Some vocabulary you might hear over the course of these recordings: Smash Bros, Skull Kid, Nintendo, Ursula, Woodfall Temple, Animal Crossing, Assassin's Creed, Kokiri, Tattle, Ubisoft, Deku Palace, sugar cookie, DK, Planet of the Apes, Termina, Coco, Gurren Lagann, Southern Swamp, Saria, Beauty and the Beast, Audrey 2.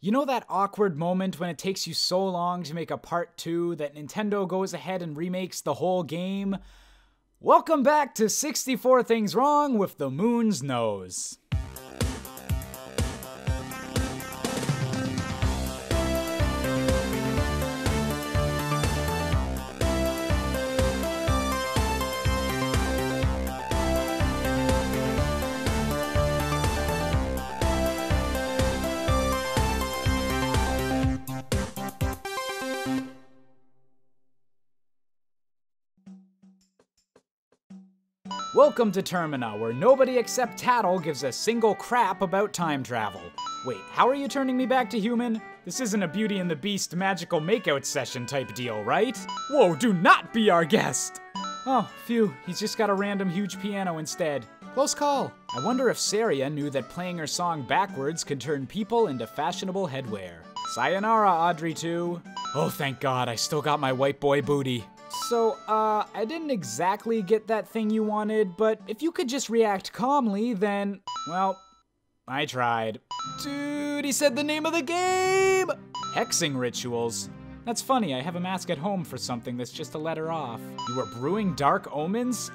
You know that awkward moment when it takes you so long to make a part 2 that Nintendo goes ahead and remakes the whole game? Welcome back to 64 Things Wrong with the Moon's Nose. Welcome to Termina, where nobody except Tattle gives a single crap about time travel. Wait, how are you turning me back to human? This isn't a Beauty and the Beast magical makeout session type deal, right? Whoa, do not be our guest! Oh, phew, he's just got a random huge piano instead. Close call. I wonder if Saria knew that playing her song backwards could turn people into fashionable headwear. Sayonara, Audrey 2. Oh, thank God, I still got my white boy booty. So, I didn't exactly get that thing you wanted, but if you could just react calmly, then, well, I tried. Dude, he said the name of the game! Hexing rituals. That's funny, I have a mask at home for something that's just a letter off. You were brewing dark omens?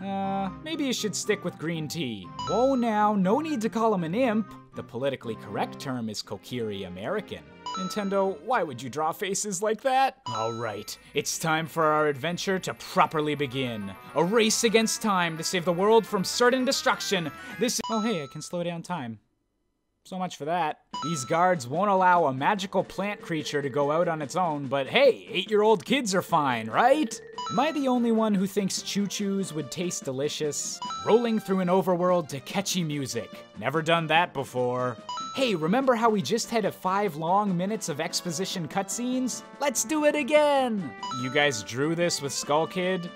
Maybe you should stick with green tea. Whoa now, no need to call him an imp. The politically correct term is Kokiri American. Nintendo, why would you draw faces like that? Alright, it's time for our adventure to properly begin. A race against time to save the world from certain destruction. Oh hey, I can slow down time. So much for that. These guards won't allow a magical plant creature to go out on its own, but hey, 8-year-old kids are fine, right? Am I the only one who thinks choo-choos would taste delicious? Rolling through an overworld to catchy music. Never done that before. Hey, remember how we just had 5 long minutes of exposition cutscenes? Let's do it again! You guys drew this with Skull Kid?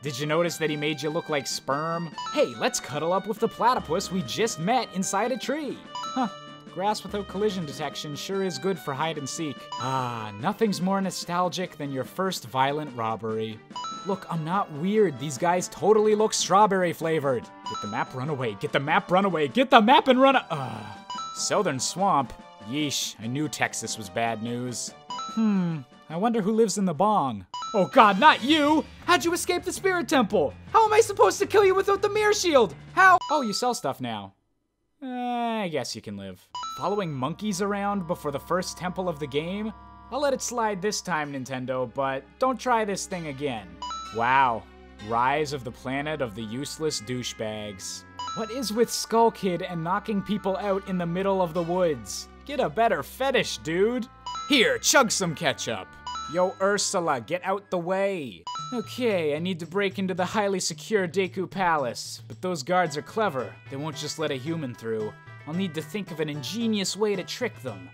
Did you notice that he made you look like sperm? Hey, let's cuddle up with the platypus we just met inside a tree. Huh, grass without collision detection sure is good for hide and seek. Ah, nothing's more nostalgic than your first violent robbery. Look, I'm not weird. These guys totally look strawberry flavored. Get the map, run away. Get the map, run away. Get the map and run Southern Swamp? Yeesh, I knew Texas was bad news. I wonder who lives in the bong. Oh God, not you! How'd you escape the spirit temple? How am I supposed to kill you without the mirror shield? How? Oh, you sell stuff now. I guess you can live. Following monkeys around before the first temple of the game? I'll let it slide this time, Nintendo, but don't try this thing again. Wow. Rise of the Planet of the Useless Douchebags. What is with Skull Kid and knocking people out in the middle of the woods? Get a better fetish, dude. Here, chug some ketchup. Yo, Ursula, get out the way. Okay, I need to break into the highly secure Deku Palace, but those guards are clever. They won't just let a human through. I'll need to think of an ingenious way to trick them.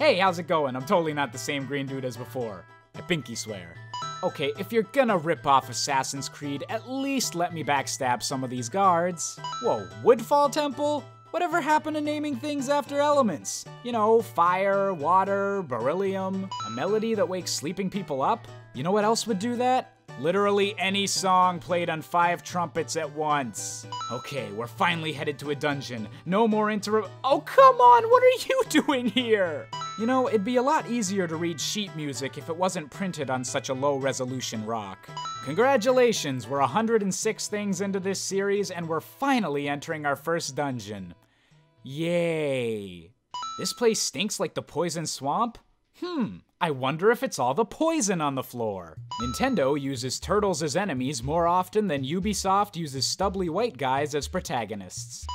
Hey, how's it going? I'm totally not the same green dude as before. I pinky swear. Okay, if you're gonna rip off Assassin's Creed, at least let me backstab some of these guards. Whoa, Woodfall Temple? Whatever happened to naming things after elements? You know, fire, water, beryllium, a melody that wakes sleeping people up? You know what else would do that? Literally any song played on 5 trumpets at once. Okay, we're finally headed to a dungeon. No more oh, come on, what are you doing here? You know, it'd be a lot easier to read sheet music if it wasn't printed on such a low-resolution rock. Congratulations, we're 106 things into this series, and we're finally entering our first dungeon. Yay. This place stinks like the poison swamp? I wonder if it's all the poison on the floor. Nintendo uses turtles as enemies more often than Ubisoft uses stubbly white guys as protagonists.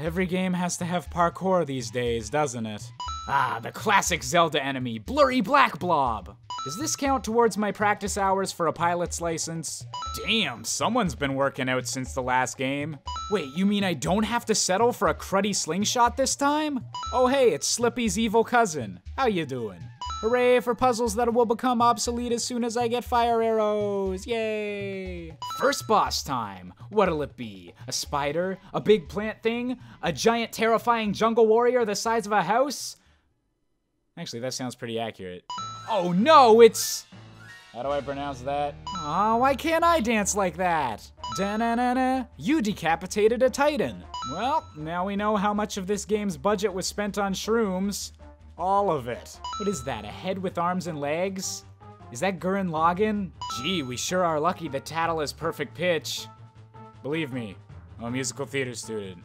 Every game has to have parkour these days, doesn't it? Ah, the classic Zelda enemy, blurry black blob! Does this count towards my practice hours for a pilot's license? Damn, someone's been working out since the last game. Wait, you mean I don't have to settle for a cruddy slingshot this time? Oh hey, it's Slippy's evil cousin. How you doing? Hooray for puzzles that will become obsolete as soon as I get fire arrows, yay! First boss time, what'll it be? A spider? A big plant thing? A giant terrifying jungle warrior the size of a house? Actually, that sounds pretty accurate. Oh no, it's... How do I pronounce that? Oh, why can't I dance like that? Da-na-na-na, you decapitated a titan. Well, now we know how much of this game's budget was spent on shrooms. All of it. What is that, a head with arms and legs? Is that Gurren Lagann? Gee, we sure are lucky that Tattle is perfect pitch. Believe me, I'm a musical theater student.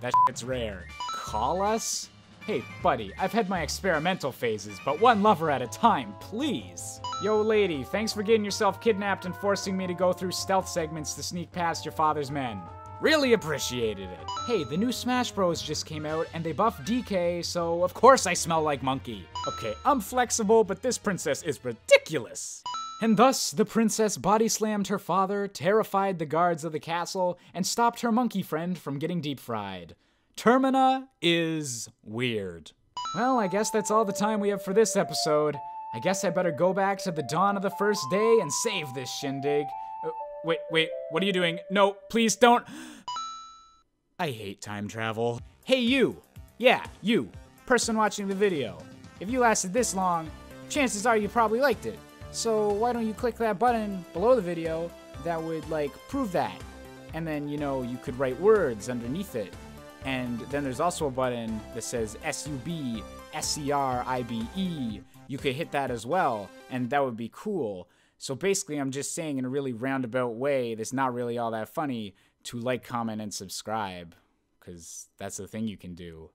That shit's rare. Call us? Hey, buddy, I've had my experimental phases, but one lover at a time, please. Yo, lady, thanks for getting yourself kidnapped and forcing me to go through stealth segments to sneak past your father's men. Really appreciated it. Hey, the new Smash Bros just came out and they buffed DK, so of course I smell like monkey. Okay, I'm flexible, but this princess is ridiculous. And thus, the princess body slammed her father, terrified the guards of the castle, and stopped her monkey friend from getting deep fried. Termina is weird. Well, I guess that's all the time we have for this episode. I guess I better go back to the dawn of the first day and save this shindig. Wait, what are you doing? No, please don't. I hate time travel. Hey, you. Yeah, you, person watching the video. If you lasted this long, chances are you probably liked it. So why don't you click that button below the video that would, like, prove that. And then, you know, you could write words underneath it. And then there's also a button that says SUB, SCRIBE. You could hit that as well, and that would be cool. So basically, I'm just saying in a really roundabout way that's not really all that funny to like, comment, and subscribe, because that's the thing you can do.